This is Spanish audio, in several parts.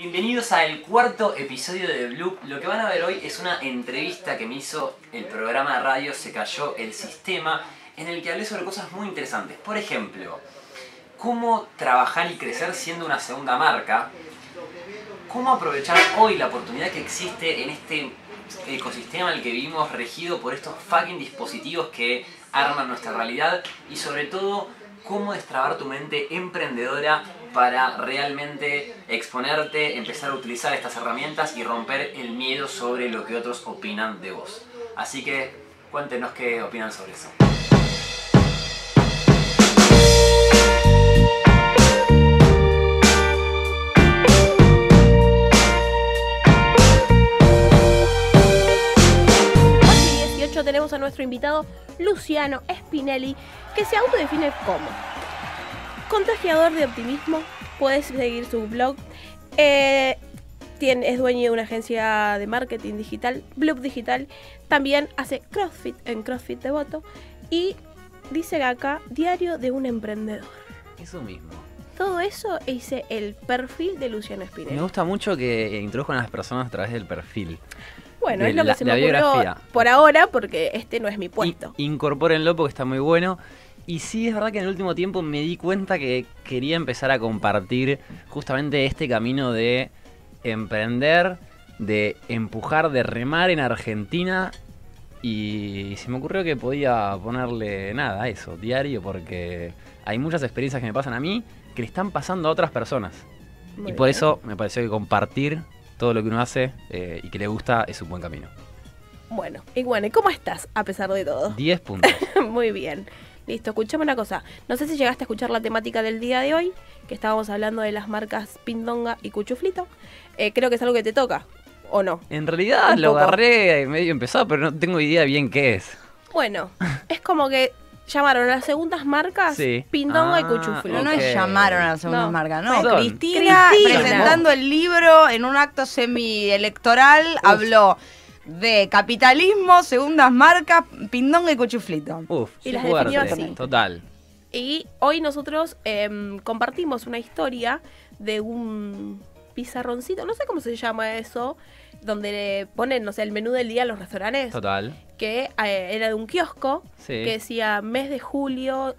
Bienvenidos al cuarto episodio de Bloop. Lo que van a ver hoy es una entrevista que me hizo el programa de radio Se Cayó el Sistema, en el que hablé sobre cosas muy interesantes. Por ejemplo, cómo trabajar y crecer siendo una segunda marca, cómo aprovechar hoy la oportunidad que existe en este ecosistema en el que vivimos, regido por estos fucking dispositivos que arman nuestra realidad, y sobre todo, cómo destrabar tu mente emprendedora para realmente exponerte, empezar a utilizar estas herramientas y romper el miedo sobre lo que otros opinan de vos. Así que cuéntenos qué opinan sobre eso. Tenemos a nuestro invitado Luciano Spinelli, que se autodefine como contagiador de optimismo. Puedes seguir su blog, es dueño de una agencia de marketing digital, Bloop Digital. También hace CrossFit en CrossFit Devoto y dice acá, diario de un emprendedor. Eso mismo. Todo eso hice el perfil de Luciano Spinelli. Me gusta mucho que introdujan a las personas a través del perfil. Bueno, es lo que se me ocurrió por ahora, porque este no es mi puesto. Incorpórenlo porque está muy bueno. Y sí, es verdad que en el último tiempo me di cuenta que quería empezar a compartir justamente este camino de emprender, de empujar, de remar en Argentina. Y se me ocurrió que podía ponerle nada a eso, diario, porque hay muchas experiencias que me pasan a mí que le están pasando a otras personas. Muy y por bien. Eso me pareció que compartir todo lo que uno hace y que le gusta es un buen camino. Bueno, ¿y cómo estás a pesar de todo? 10 puntos. Muy bien. Listo, escuchame una cosa. No sé si llegaste a escuchar la temática del día de hoy, que estábamos hablando de las marcas Pindonga y Cuchuflito. Creo que es algo que te toca, ¿o no? En realidad lo agarré medio empezado, pero no tengo idea bien qué es. Bueno, es como que llamaron a las segundas marcas, sí. Pindonga y Cuchuflo. Okay. No es llamaron a las segundas marcas, no. Cristina presentando el libro en un acto semielectoral, habló de capitalismo, segundas marcas, Pindonga y Cuchuflito. Uf, y las definió así. Total. Y hoy nosotros compartimos una historia de un pizarroncito, no sé cómo se llama eso, donde le ponen, no sé, el menú del día a los restaurantes. Total. Que era de un kiosco, sí, que decía mes de julio,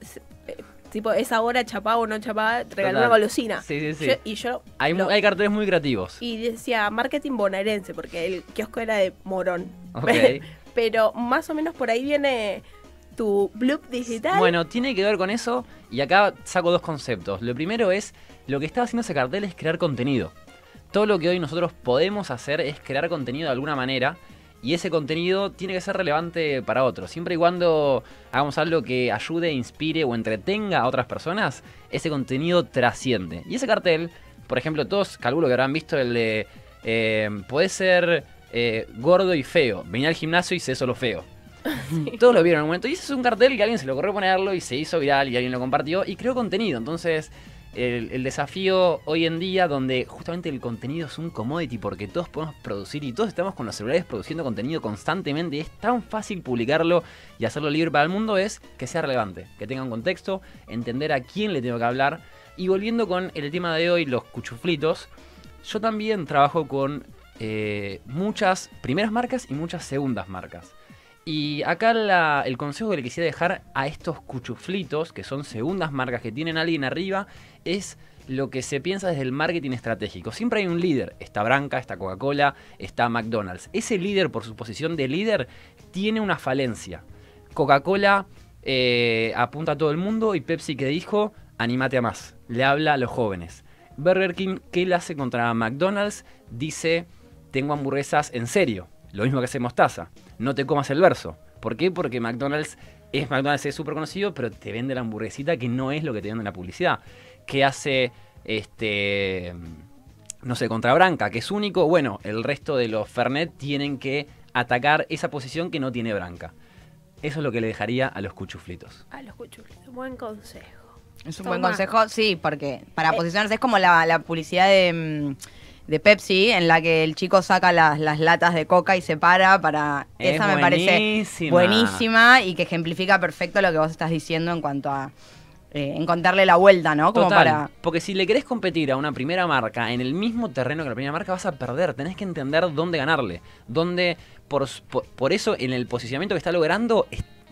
tipo, es ahora chapá o no chapá, regaló una golosina. Sí. Hay carteles muy creativos. Y decía marketing bonaerense, porque el kiosco era de Morón. Okay. Pero más o menos por ahí viene tu Bloop Digital. Bueno, tiene que ver con eso, y acá saco dos conceptos. Lo primero es, lo que estaba haciendo ese cartel es crear contenido. Todo lo que hoy nosotros podemos hacer es crear contenido de alguna manera, y ese contenido tiene que ser relevante para otros. Siempre y cuando hagamos algo que ayude, inspire o entretenga a otras personas, ese contenido trasciende. Y ese cartel, por ejemplo, todos calculo que habrán visto el de podés ser gordo y feo, vení al gimnasio y sé solo feo. Sí. Todos lo vieron en un momento. Y ese es un cartel que a alguien se le ocurrió ponerlo y se hizo viral y alguien lo compartió y creó contenido. Entonces, el desafío hoy en día, donde justamente el contenido es un commodity porque todos podemos producir y todos estamos con los celulares produciendo contenido constantemente, y es tan fácil publicarlo y hacerlo libre para el mundo, es que sea relevante, que tenga un contexto, entender a quién le tengo que hablar. Y volviendo con el tema de hoy, los cuchuflitos, yo también trabajo con muchas primeras marcas y muchas segundas marcas. Y acá el consejo que le quisiera dejar a estos cuchuflitos, que son segundas marcas que tienen alguien arriba, es lo que se piensa desde el marketing estratégico. Siempre hay un líder. Está Branca, está Coca-Cola, está McDonald's. Ese líder, por su posición de líder, tiene una falencia. Coca-Cola apunta a todo el mundo, y Pepsi, que dijo, anímate a más. Le habla a los jóvenes. Burger King, ¿qué le hace contra McDonald's? Dice, tengo hamburguesas en serio. Lo mismo que hace Mostaza. No te comas el verso. ¿Por qué? Porque McDonald's es súper conocido, pero te vende la hamburguesita que no es lo que te vende en la publicidad. ¿Qué hace, no sé, contra Branca, que es único? Bueno, el resto de los Fernet tienen que atacar esa posición que no tiene Branca. Eso es lo que le dejaría a los cuchuflitos. A los cuchuflitos, buen consejo. Es un buen consejo, sí, porque para posicionarse es como la publicidad de Pepsi, en la que el chico saca las latas de coca y se para para... Esa me parece buenísima y que ejemplifica perfecto lo que vos estás diciendo en cuanto a encontrarle la vuelta, ¿no? Como total, para... Porque si le querés competir a una primera marca en el mismo terreno que la primera marca, vas a perder. Tenés que entender dónde ganarle. Dónde, por eso, en el posicionamiento que está logrando,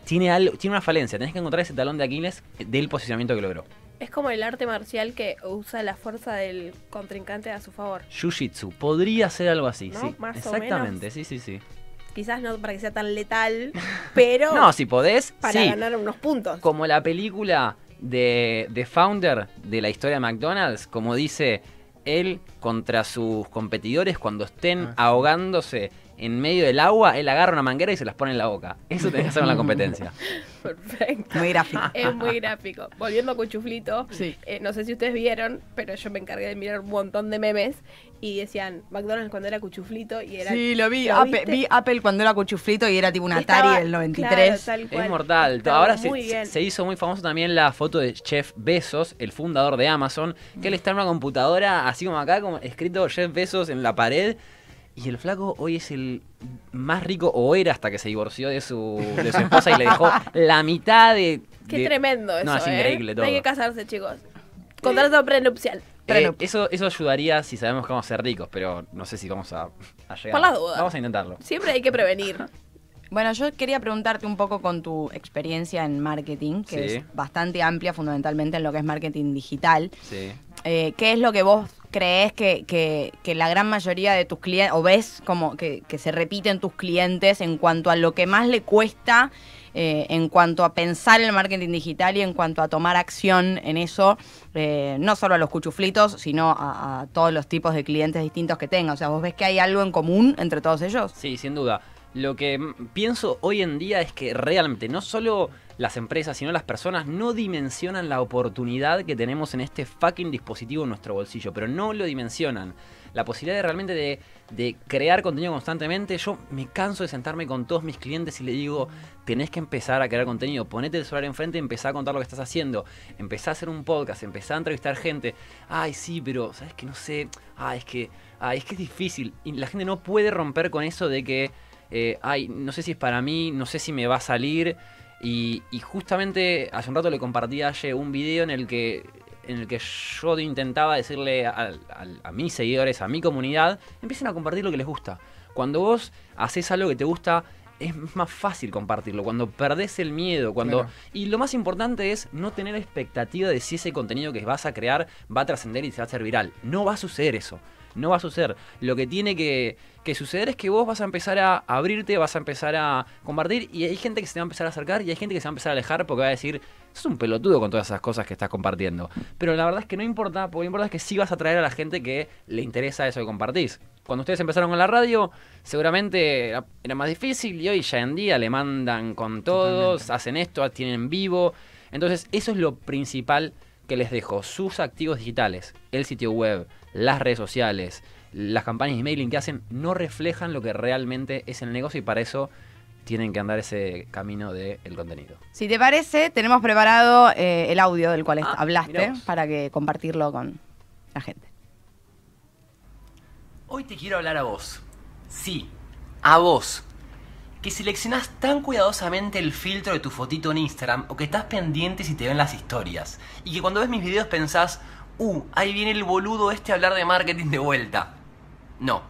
tiene una falencia. Tenés que encontrar ese talón de Aquiles del posicionamiento que logró. Es como el arte marcial que usa la fuerza del contrincante a su favor. Jiu-Jitsu. Podría ser algo así, ¿no? Sí. Más exactamente, o menos. Sí, sí, sí. Quizás no para que sea tan letal, pero... no, si podés, para ganar unos puntos. Como la película... de Founder, de la historia de McDonald's, como dice él contra sus competidores cuando estén ahogándose en medio del agua, él agarra una manguera y se las pone en la boca. Eso tenés que hacer en la competencia. Perfecto. Muy gráfico. Es muy gráfico. Volviendo a Cuchuflito, sí. No sé si ustedes vieron, pero yo me encargué de mirar un montón de memes y decían McDonald's cuando era Cuchuflito y era... Sí, lo vi. ¿Lo Apple, vi Apple cuando era Cuchuflito y era tipo un Atari del 93. Claro, es mortal. Estaba ahora se hizo muy famoso también la foto de Jeff Bezos, el fundador de Amazon, que él está en una computadora, así como acá, como escrito Jeff Bezos en la pared. Y el flaco hoy es el más rico, o era hasta que se divorció de su esposa y le dejó la mitad de... Qué tremendo eso, no, es increíble todo. Hay que casarse, chicos. Contrato prenupcial. Eso ayudaría si sabemos que vamos a ser ricos, pero no sé si vamos a llegar. Por la duda. Vamos a intentarlo. Siempre hay que prevenir. Bueno, yo quería preguntarte un poco con tu experiencia en marketing, que sí, es bastante amplia, fundamentalmente en lo que es marketing digital. Sí. ¿Qué es lo que vos crees que la gran mayoría de tus clientes, o ves como que se repiten tus clientes en cuanto a lo que más le cuesta, en cuanto a pensar el marketing digital y en cuanto a tomar acción en eso, no solo a los cuchuflitos, sino a todos los tipos de clientes distintos que tengan? O sea, ¿vos ves que hay algo en común entre todos ellos? Sí, sin duda. Lo que pienso hoy en día es que realmente no solo las empresas, sino las personas no dimensionan la oportunidad que tenemos en este fucking dispositivo en nuestro bolsillo, pero no lo dimensionan. La posibilidad de realmente de crear contenido constantemente. Yo me canso de sentarme con todos mis clientes y le digo, tenés que empezar a crear contenido, ponete el celular enfrente y empezá a contar lo que estás haciendo, empezá a hacer un podcast, empezá a entrevistar gente. Ay, sí, pero ¿sabes qué? No sé. Es que es difícil. Y la gente no puede romper con eso de que no sé si es para mí, no sé si me va a salir. Y justamente hace un rato le compartí a Aye un video en el que yo intentaba decirle a mis seguidores, a mi comunidad, empiecen a compartir lo que les gusta. Cuando vos haces algo que te gusta, es más fácil compartirlo, cuando perdés el miedo, claro. Y lo más importante es no tener expectativa de si ese contenido que vas a crear va a trascender y se va a hacer viral. No va a suceder eso. No va a suceder. Lo que tiene que suceder es que vos vas a empezar a abrirte, vas a empezar a compartir, y hay gente que se te va a empezar a acercar y hay gente que se va a empezar a alejar porque va a decir, sos un pelotudo con todas esas cosas que estás compartiendo. Pero la verdad es que no importa, porque lo que importa es que sí vas a atraer a la gente que le interesa eso que compartís. Cuando ustedes empezaron con la radio, seguramente era más difícil, y hoy ya en día le mandan con todos, totalmente, hacen esto, tienen vivo. Entonces eso es lo principal que les dejo, sus activos digitales, el sitio web, las redes sociales, las campañas de mailing que hacen, no reflejan lo que realmente es el negocio, y para eso tienen que andar ese camino del contenido. Si te parece, tenemos preparado el audio del cual hablaste para que compartirlo con la gente. Hoy te quiero hablar a vos, sí, a vos, que seleccionás tan cuidadosamente el filtro de tu fotito en Instagram, o que estás pendiente si te ven las historias, y que cuando ves mis videos pensás, ahí viene el boludo este a hablar de marketing de vuelta. No,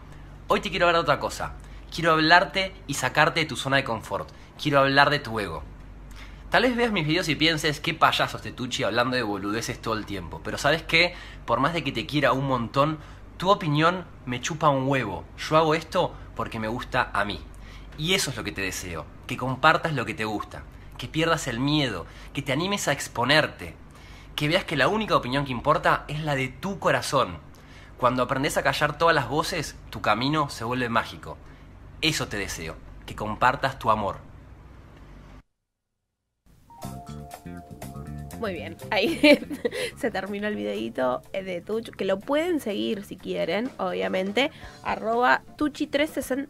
hoy te quiero hablar de otra cosa. Quiero hablarte y sacarte de tu zona de confort. Quiero hablar de tu ego. Tal vez veas mis videos y pienses, qué payaso este Tuchi hablando de boludeces todo el tiempo. Pero ¿sabes qué? Por más de que te quiera un montón, tu opinión me chupa un huevo. Yo hago esto porque me gusta a mí. Y eso es lo que te deseo, que compartas lo que te gusta, que pierdas el miedo, que te animes a exponerte, que veas que la única opinión que importa es la de tu corazón. Cuando aprendes a callar todas las voces, tu camino se vuelve mágico. Eso te deseo, que compartas tu amor. Muy bien, ahí se terminó el videíto de Tuchi, que lo pueden seguir si quieren, obviamente, @Tuchi360.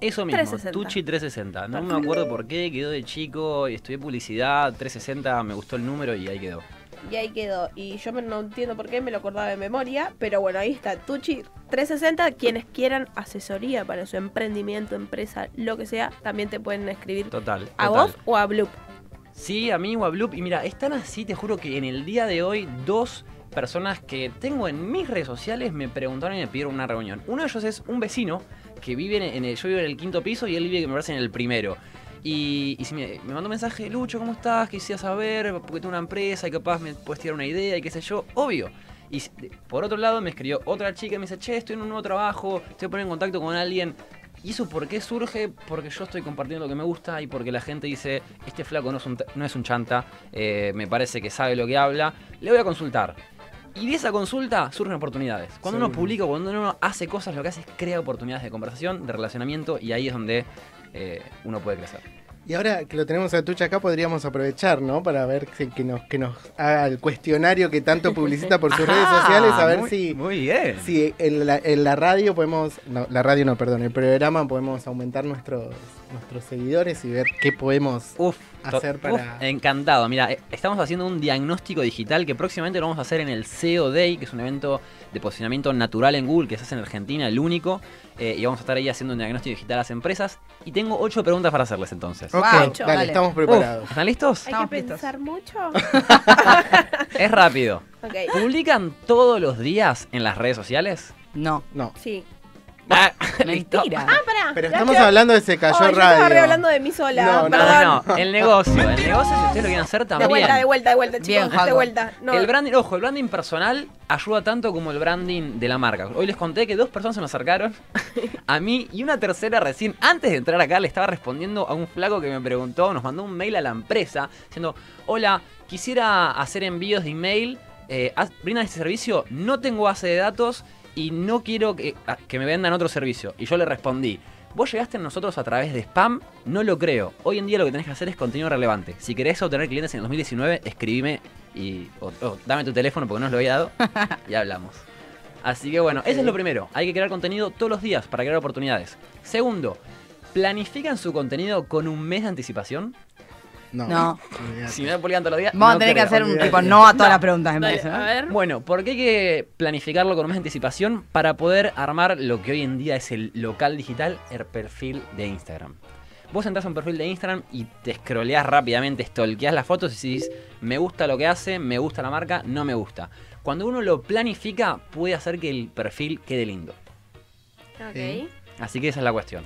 Eso mismo, 360. Tuchi 360. No me acuerdo por qué, quedó de chico, estudié publicidad, 360, me gustó el número y ahí quedó. Y ahí quedó. Y yo no entiendo por qué, me lo acordaba de memoria. Pero bueno, ahí está, Tuchi 360. Quienes quieran asesoría para su emprendimiento, empresa, lo que sea, también te pueden escribir. Total. A vos o a Bloop. Sí, amigo, a Bloop. Y mira, están así, te juro que en el día de hoy, dos personas que tengo en mis redes sociales me preguntaron y me pidieron una reunión. Uno de ellos es un vecino que vive en el... Yo vivo en el quinto piso y él vive, me parece, en el primero. Y si me mandó un mensaje: Lucho, ¿cómo estás? Quisiera saber, porque tengo una empresa y capaz me puedes tirar una idea y qué sé yo. Obvio. Y por otro lado me escribió otra chica y me dice: che, estoy en un nuevo trabajo, estoy poniendo en contacto con alguien. ¿Y eso por qué surge? Porque yo estoy compartiendo lo que me gusta y porque la gente dice: este flaco no es un chanta, me parece que sabe lo que habla, le voy a consultar. Y de esa consulta surgen oportunidades. Cuando uno publica, cuando uno hace cosas, lo que hace es crear oportunidades de conversación, de relacionamiento, y ahí es donde uno puede crecer. Y ahora que lo tenemos a Tucha acá, podríamos aprovechar, ¿no? Para ver que nos haga el cuestionario que tanto publicita por sus redes sociales, a ver si en la radio podemos... No, la radio no, perdón, el programa podemos aumentar nuestros seguidores y ver qué podemos hacer para... Encantado, mira, estamos haciendo un diagnóstico digital que próximamente lo vamos a hacer en el SEO Day, que es un evento de posicionamiento natural en Google que se hace en Argentina, el único, y vamos a estar ahí haciendo un diagnóstico digital a las empresas. Y tengo 8 preguntas para hacerles entonces. Ok, dale, estamos preparados. ¿Están listos? Hay que pensar mucho. Es rápido. Okay. ¿Publican todos los días en las redes sociales? No. No. Sí. Mentira. Pará. Pero estamos hablando de Se Cayó Radio. Yo estaba hablando de mí sola. No. El negocio. El negocio, si ustedes lo quieren hacer, también. De vuelta, chicos. Bien, de vuelta. No. El branding, ojo, el branding personal ayuda tanto como el branding de la marca. Hoy les conté que 2 personas se me acercaron a mí y una tercera recién, antes de entrar acá, le estaba respondiendo a un flaco que me preguntó, nos mandó un mail a la empresa diciendo: hola, quisiera hacer envíos de email, ¿brindan este servicio? No tengo base de datos y no quiero que me vendan otro servicio. Y yo le respondí: vos llegaste a nosotros a través de spam, no lo creo. Hoy en día lo que tenés que hacer es contenido relevante. Si querés obtener clientes en el 2019, escribime o dame tu teléfono porque no os lo había dado y hablamos. Así que bueno, eso es lo primero. Hay que crear contenido todos los días para crear oportunidades. Segundo, ¿planifican su contenido con un mes de anticipación? No. Si me publican todos los días... Vamos a tener que hacer un tipo no a todas las preguntas, me parece. A ver. Bueno, porque hay que planificarlo con más anticipación para poder armar lo que hoy en día es el local digital, el perfil de Instagram. Vos entras a un perfil de Instagram y te scrolleás rápidamente, stalkeás las fotos y decís: me gusta lo que hace, me gusta la marca, no me gusta. Cuando uno lo planifica, puede hacer que el perfil quede lindo. Ok. Así que esa es la cuestión.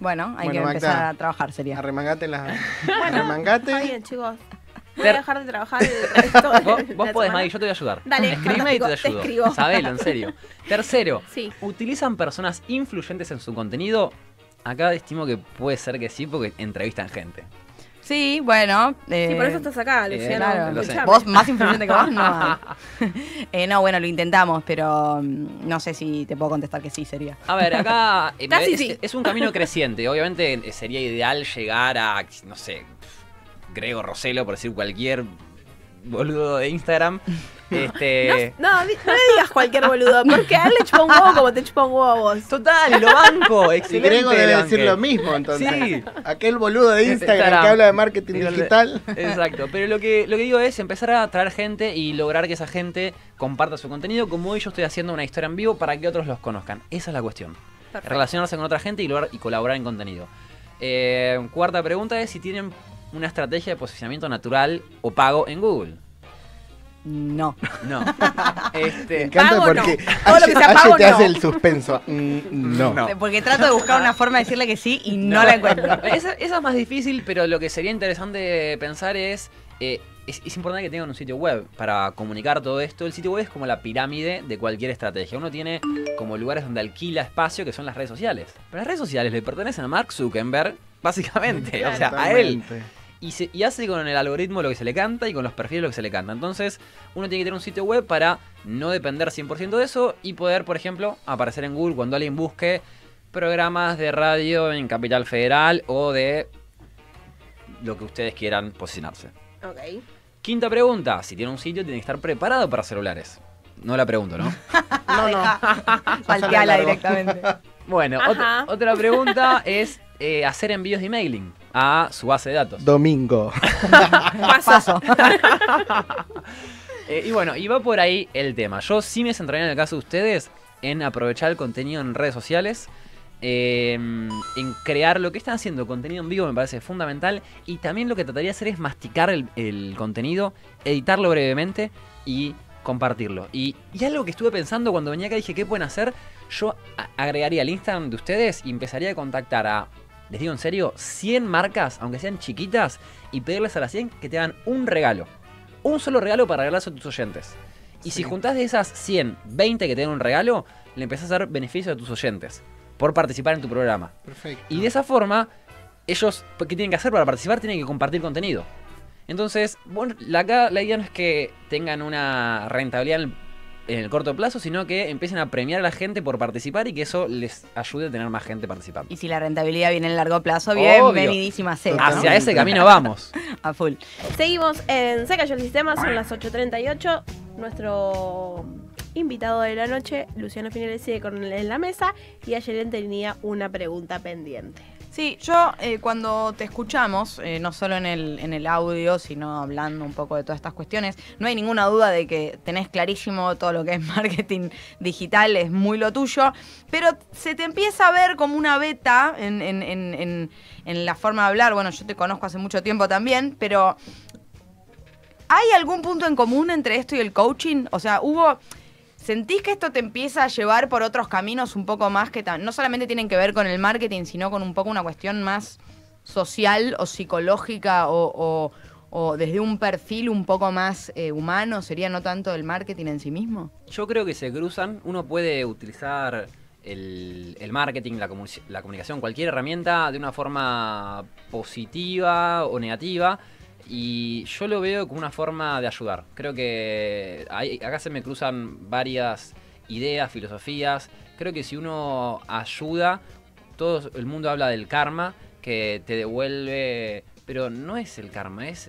Bueno, hay que empezar a trabajar, sería. Arremangate arremangate. Está bien, chicos. Voy a dejar de trabajar el resto de Vos podés, Maggie, yo te voy a ayudar. Dale, escribime y te ayudo. Te escribo. Sabelo, en serio. Tercero, ¿utilizan personas influyentes en su contenido? Acá estimo que puede ser que sí, porque entrevistan gente. Sí, bueno. Sí, por eso estás acá, Luciano. Claro, vos más influyente que vos, no. No, bueno, lo intentamos, pero no sé si te puedo contestar que sí sería. A ver, acá es un camino creciente. Obviamente sería ideal llegar a, no sé, Grego Roselo, por decir cualquier boludo de Instagram. No le digas cualquier boludo, porque a él le chupa un huevo como te chupa un huevo vos. Total, lo banco, excelente. Y Grego debe decir lo mismo, entonces. Sí. Aquel boludo de Instagram que habla de marketing digital. Exacto, pero lo que digo es empezar a traer gente y lograr que esa gente comparta su contenido, como hoy yo estoy haciendo una historia en vivo para que otros los conozcan. Esa es la cuestión. Perfecto. Relacionarse con otra gente y lograr y colaborar en contenido. Cuarta pregunta es si tienen una estrategia de posicionamiento natural o pago en Google. No. Me encanta porque Aye te hace el suspenso. No. Porque trato de buscar una forma de decirle que sí y no la encuentro. Esa es más difícil, pero lo que sería interesante pensar es importante que tengan un sitio web para comunicar todo esto. El sitio web es como la pirámide de cualquier estrategia. Uno tiene como lugares donde alquila espacio, que son las redes sociales. Pero las redes sociales le pertenecen a Mark Zuckerberg, básicamente. O sea, a él. Y hace con el algoritmo lo que se le canta y con los perfiles lo que se le canta. Entonces, uno tiene que tener un sitio web para no depender 100% de eso y poder, por ejemplo, aparecer en Google cuando alguien busque programas de radio en Capital Federal o de lo que ustedes quieran posicionarse. Ok. Quinta pregunta. Si tiene un sitio, tiene que estar preparado para celulares. No la pregunto, ¿no? No. Salteala directamente. Bueno, otra pregunta es... hacer envíos de emailing a su base de datos. Domingo. Paso. Y bueno, y va por ahí el tema. Yo sí me centraría en el caso de ustedes en aprovechar el contenido en redes sociales en crear lo que están haciendo, contenido en vivo me parece fundamental. Y también lo que trataría de hacer es masticar el contenido, editarlo brevemente y compartirlo. Y algo que estuve pensando cuando venía acá, dije, ¿qué pueden hacer? Yo agregaría el Instagram de ustedes y empezaría a contactar a, les digo en serio, 100 marcas, aunque sean chiquitas, y pedirles a las 100 que te hagan un regalo. Un solo regalo para regalarse a tus oyentes. Y sí, si juntás de esas 100, 20 que te den un regalo, le empezás a dar beneficio a tus oyentes por participar en tu programa. Perfecto. Y de esa forma, ellos, ¿qué tienen que hacer para participar? Tienen que compartir contenido. Entonces, bueno, la idea no es que tengan una rentabilidad en el corto plazo, sino que empiecen a premiar a la gente por participar y que eso les ayude a tener más gente participando. Y si la rentabilidad viene en el largo plazo, bienvenidísima sea, ¿no? Hacia ese camino vamos. A full. Seguimos en Se Cayó el Sistema, son las 8:38. Nuestro invitado de la noche, Luciano Spinelli, sigue con él en la mesa y ayer tenía una pregunta pendiente. Sí, yo cuando te escuchamos, no solo en el audio, sino hablando un poco de todas estas cuestiones, no hay ninguna duda de que tenés clarísimo todo lo que es marketing digital, es muy lo tuyo, pero se te empieza a ver como una beta en la forma de hablar. Bueno, yo te conozco hace mucho tiempo también, pero ¿hay algún punto en común entre esto y el coaching? O sea, hubo... ¿Sentís que esto te empieza a llevar por otros caminos un poco más que no solamente tienen que ver con el marketing, sino con un poco una cuestión más social o psicológica o desde un perfil un poco más humano? ¿Sería no tanto el marketing en sí mismo? Yo creo que se cruzan. Uno puede utilizar el marketing, la comunicación, cualquier herramienta de una forma positiva o negativa. Y yo lo veo como una forma de ayudar. Creo que acá se me cruzan varias ideas, filosofías. Creo que si uno ayuda, todo el mundo habla del karma que te devuelve, pero no es el karma, es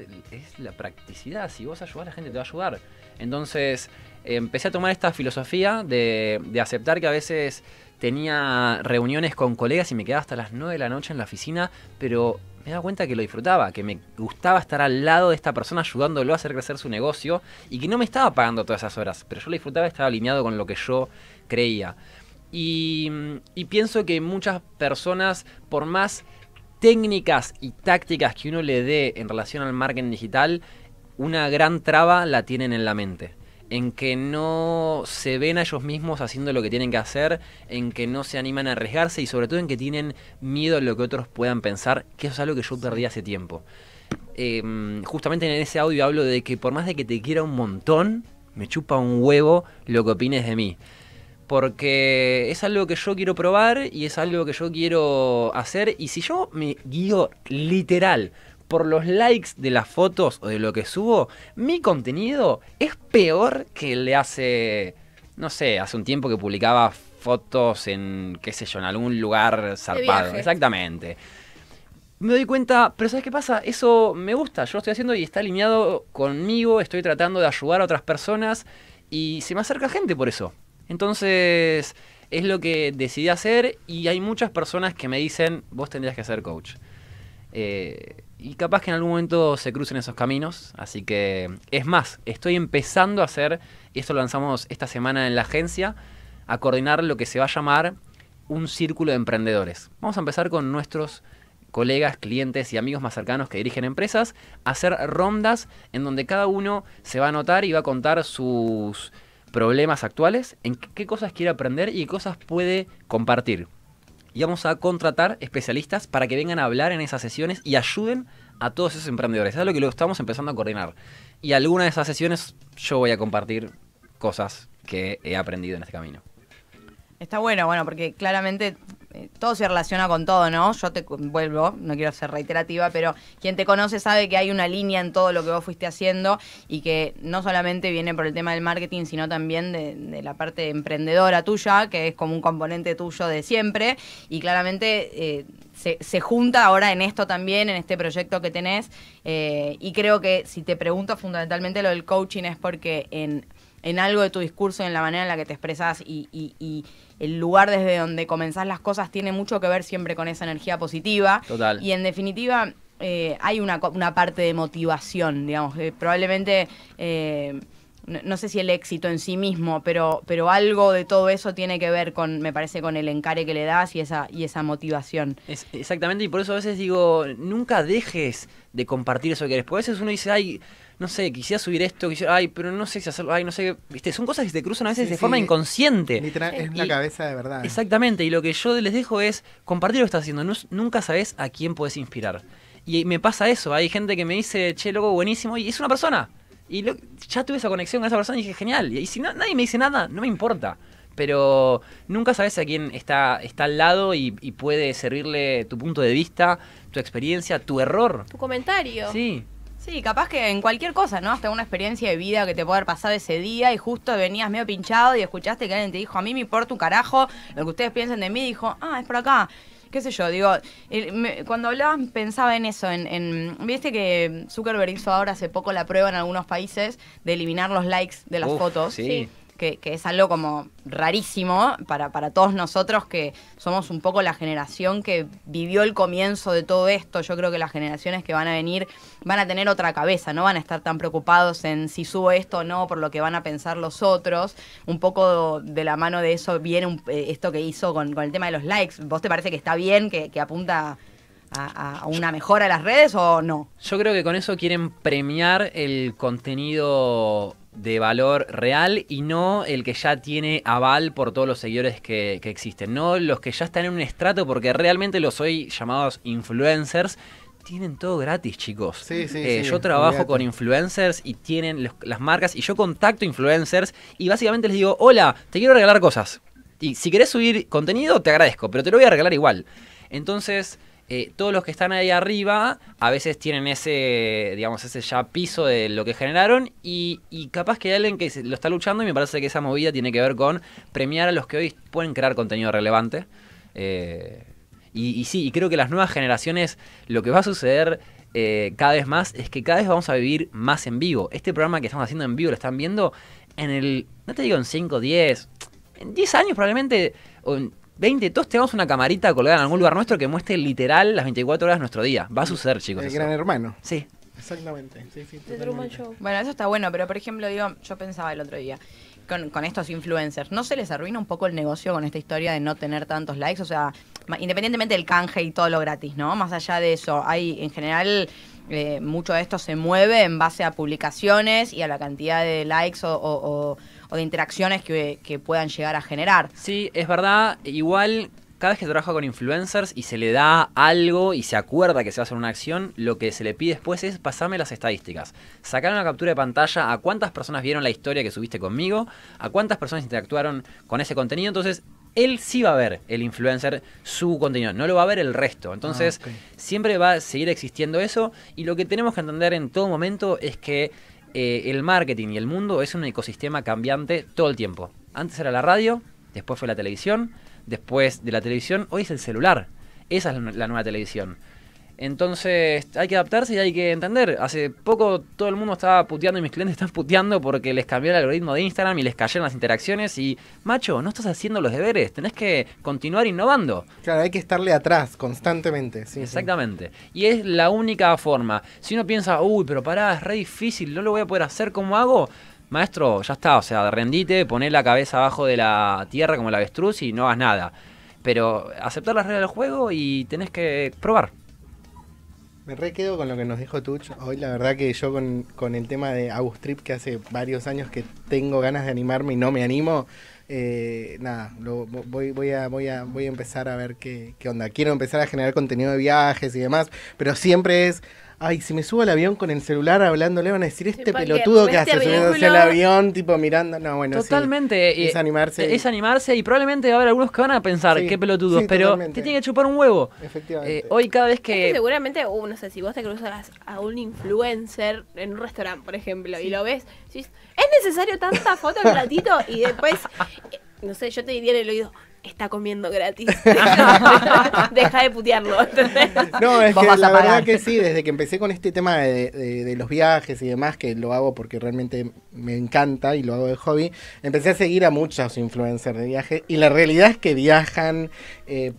la practicidad. Si vos ayudás, la gente te va a ayudar. Entonces empecé a tomar esta filosofía de aceptar que a veces tenía reuniones con colegas y me quedaba hasta las 9 de la noche en la oficina, pero me daba cuenta que lo disfrutaba, que me gustaba estar al lado de esta persona ayudándolo a hacer crecer su negocio y que no me estaba pagando todas esas horas, pero yo lo disfrutaba y estaba alineado con lo que yo creía. Y pienso que muchas personas, por más técnicas y tácticas que uno le dé en relación al marketing digital, una gran traba la tienen en la mente. En que no se ven a ellos mismos haciendo lo que tienen que hacer, en que no se animan a arriesgarse y sobre todo en que tienen miedo a lo que otros puedan pensar, que eso es algo que yo perdí hace tiempo. Justamente en ese audio hablo de que por más de que te quiera un montón, me chupa un huevo lo que opines de mí. Porque es algo que yo quiero probar y es algo que yo quiero hacer, y si yo me guío literal por los likes de las fotos o de lo que subo, mi contenido es peor que el de hace, no sé, hace un tiempo que publicaba fotos en, qué sé yo, en algún lugar zarpado. Exactamente. Me doy cuenta, pero ¿sabes qué pasa? Eso me gusta, yo lo estoy haciendo y está alineado conmigo, estoy tratando de ayudar a otras personas y se me acerca gente por eso. Entonces, es lo que decidí hacer y hay muchas personas que me dicen, vos tendrías que ser coach. Y capaz que en algún momento se crucen esos caminos, así que es más, estoy empezando a hacer, y esto lo lanzamos esta semana en la agencia, a coordinar lo que se va a llamar un círculo de emprendedores. Vamos a empezar con nuestros colegas, clientes y amigos más cercanos que dirigen empresas, a hacer rondas en donde cada uno se va a anotar y va a contar sus problemas actuales, en qué cosas quiere aprender y qué cosas puede compartir. Y vamos a contratar especialistas para que vengan a hablar en esas sesiones y ayuden a todos esos emprendedores. Es lo que lo estamos empezando a coordinar. Y alguna de esas sesiones yo voy a compartir cosas que he aprendido en este camino. Está bueno, porque claramente todo se relaciona con todo, ¿no? Yo te vuelvo, no quiero ser reiterativa, pero quien te conoce sabe que hay una línea en todo lo que vos fuiste haciendo y que no solamente viene por el tema del marketing, sino también de la parte emprendedora tuya, que es como un componente tuyo de siempre, y claramente se junta ahora en esto también, en este proyecto que tenés, y creo que si te pregunto fundamentalmente lo del coaching es porque en algo de tu discurso, en la manera en la que te expresas y el lugar desde donde comenzás las cosas tiene mucho que ver siempre con esa energía positiva. Total. Y en definitiva hay una parte de motivación, digamos, que probablemente no sé si el éxito en sí mismo, pero algo de todo eso tiene que ver con, me parece, con el encare que le das y esa motivación. Exactamente, y por eso a veces digo, nunca dejes de compartir eso que eres. Porque a veces uno dice, ay, no sé, quisiera subir esto, quisiera, ay, pero no sé si hacerlo, ay, no sé, viste, son cosas que se cruzan a veces de forma inconsciente. Literal, es una cabeza de verdad. Exactamente, y lo que yo les dejo es compartir lo que estás haciendo, nunca sabes a quién podés inspirar. Y me pasa eso, hay gente que me dice, che, loco, buenísimo, y es una persona. Y ya tuve esa conexión con esa persona y dije, genial. Y si nadie me dice nada, no me importa. Pero nunca sabes a quién está al lado y puede servirle tu punto de vista, tu experiencia, tu error. Tu comentario. Sí. Sí, capaz que en cualquier cosa, ¿no? Hasta una experiencia de vida que te puede haber pasado ese día y justo venías medio pinchado y escuchaste que alguien te dijo, a mí me importa un carajo, lo que ustedes piensan de mí, dijo, ah, es por acá. Qué sé yo, digo, cuando hablabas pensaba en eso, viste que Zuckerberg hizo ahora hace poco la prueba en algunos países de eliminar los likes de las fotos, sí. Que es algo como rarísimo para todos nosotros que somos un poco la generación que vivió el comienzo de todo esto. Yo creo que las generaciones que van a venir van a tener otra cabeza, no van a estar tan preocupados en si subo esto o no, por lo que van a pensar los otros. Un poco de la mano de eso viene esto que hizo con el tema de los likes. ¿Vos te parece que está bien, que apunta a una mejora de las redes o no? Yo creo que con eso quieren premiar el contenido de valor real y no el que ya tiene aval por todos los seguidores que existen. No los que ya están en un estrato, porque realmente los hoy llamados influencers tienen todo gratis, chicos. Sí, yo trabajo con influencers y tienen las marcas y yo contacto influencers y básicamente les digo, hola, te quiero regalar cosas. Y si querés subir contenido te agradezco, pero te lo voy a regalar igual. Entonces todos los que están ahí arriba a veces tienen ese, digamos, ese ya piso de lo que generaron y capaz que hay alguien que lo está luchando y me parece que esa movida tiene que ver con premiar a los que hoy pueden crear contenido relevante. Y sí, y creo que las nuevas generaciones, lo que va a suceder cada vez más es que cada vez vamos a vivir más en vivo. Este programa que estamos haciendo en vivo, lo están viendo en no te digo en 5, 10, en 10 años probablemente, o en 20, todos tenemos una camarita colgada en algún lugar nuestro que muestre literal las 24 horas de nuestro día. Va a suceder, chicos. El Gran Hermano. Sí. Exactamente. Sí, bueno, eso está bueno, pero por ejemplo, digo, yo pensaba el otro día, con estos influencers, ¿no se les arruina un poco el negocio con esta historia de no tener tantos likes? O sea, independientemente del canje y todo lo gratis, ¿no? Más allá de eso, hay en general mucho de esto se mueve en base a publicaciones y a la cantidad de likes o de interacciones que puedan llegar a generar. Sí, es verdad. Igual, cada vez que trabaja con influencers y se le da algo y se acuerda que se va a hacer una acción, lo que se le pide después es pasame las estadísticas. Sacar una captura de pantalla a cuántas personas vieron la historia que subiste conmigo, a cuántas personas interactuaron con ese contenido. Entonces, él sí va a ver, el influencer, su contenido. No lo va a ver el resto. Entonces, siempre va a seguir existiendo eso. Y lo que tenemos que entender en todo momento es que el marketing y el mundo es un ecosistema cambiante todo el tiempo. Antes era la radio, después fue la televisión, después de la televisión hoy es el celular. Esa es la nueva televisión. Entonces hay que adaptarse y hay que entender. Hace poco todo el mundo estaba puteando y mis clientes están puteando porque les cambió el algoritmo de Instagram y les cayeron las interacciones y, macho, no estás haciendo los deberes, tenés que continuar innovando. Claro, hay que estarle atrás constantemente. Sí, exactamente. Sí. Y es la única forma. Si uno piensa, uy, pero pará, es re difícil, no lo voy a poder hacer, ¿cómo hago? Maestro, ya está, o sea, rendite, poné la cabeza abajo de la tierra como el avestruz y no hagas nada. Pero aceptar las reglas del juego y tenés que probar. Me re quedo con lo que nos dijo Tuch hoy. La verdad que yo con el tema de Agustrip, que hace varios años que tengo ganas de animarme y no me animo, nada, voy a empezar a ver qué onda. Quiero empezar a generar contenido de viajes y demás, pero siempre es, ay, si me subo al avión con el celular hablándole, van a decir, este pelotudo que hace subiéndose al avión, tipo mirando. No, bueno, totalmente. Sí, es animarse. Es animarse y probablemente va a haber algunos que van a pensar, qué pelotudos, pero totalmente. Te tiene que chupar un huevo. Efectivamente. Hoy cada vez que... Es que seguramente, no sé, si vos te cruzas a un influencer en un restaurante, por ejemplo, y lo ves, decís, ¿es necesario tanta foto al ratito? Y después, no sé, yo te diría en el oído, está comiendo gratis. Deja de putearlo. ¿Entendés? No, es que la verdad que sí, desde que empecé con este tema de los viajes y demás, que lo hago porque realmente me encanta y lo hago de hobby, empecé a seguir a muchos influencers de viaje y la realidad es que viajan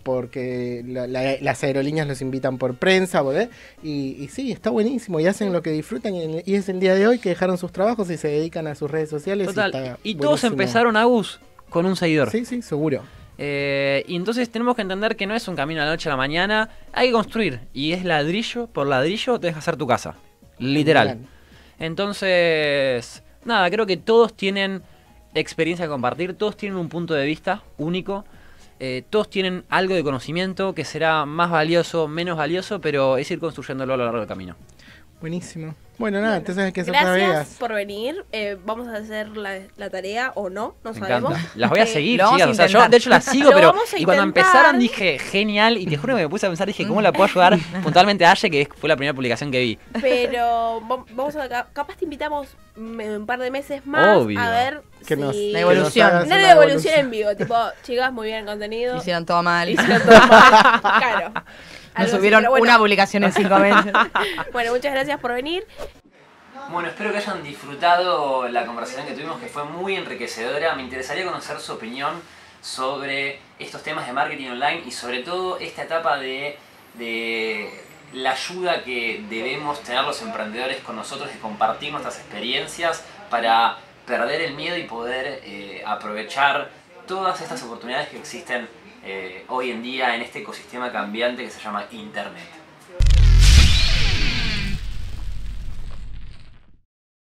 porque las aerolíneas los invitan por prensa, ¿verdad? Y sí, está buenísimo y hacen lo que disfrutan y es el día de hoy que dejaron sus trabajos y se dedican a sus redes sociales. Total, y todos empezaron, Agus, con un seguidor. Sí, sí, seguro. Y entonces tenemos que entender que no es un camino a la noche a la mañana, hay que construir. Y es ladrillo por ladrillo, te dejas hacer tu casa. Literal. Entonces, nada, creo que todos tienen experiencia que compartir, todos tienen un punto de vista único, todos tienen algo de conocimiento que será más valioso, menos valioso, pero es ir construyéndolo a lo largo del camino. Buenísimo. Bueno, nada, entonces hay que hacer tareas. Gracias por venir. Vamos a hacer la tarea o no, no sabemos. Las voy a seguir, chicas. O sea, yo de hecho las sigo, pero y cuando empezaron dije, genial, y te juro que me puse a pensar, dije, ¿cómo la puedo ayudar puntualmente a Aye? Que fue la primera publicación que vi. Pero vamos a, capaz te invitamos un par de meses más. Obvio. A ver si la evolución. Una evolución en vivo, tipo, chicas, muy bien el contenido. Hicieron todo mal. Hicieron todo mal, claro. Nos subieron una publicación en 5 meses. Bueno, muchas gracias por venir. Bueno, espero que hayan disfrutado la conversación que tuvimos, que fue muy enriquecedora. Me interesaría conocer su opinión sobre estos temas de marketing online y sobre todo esta etapa de la ayuda que debemos tener los emprendedores con nosotros, de compartir nuestras experiencias para perder el miedo y poder aprovechar todas estas oportunidades que existen hoy en día en este ecosistema cambiante que se llama Internet.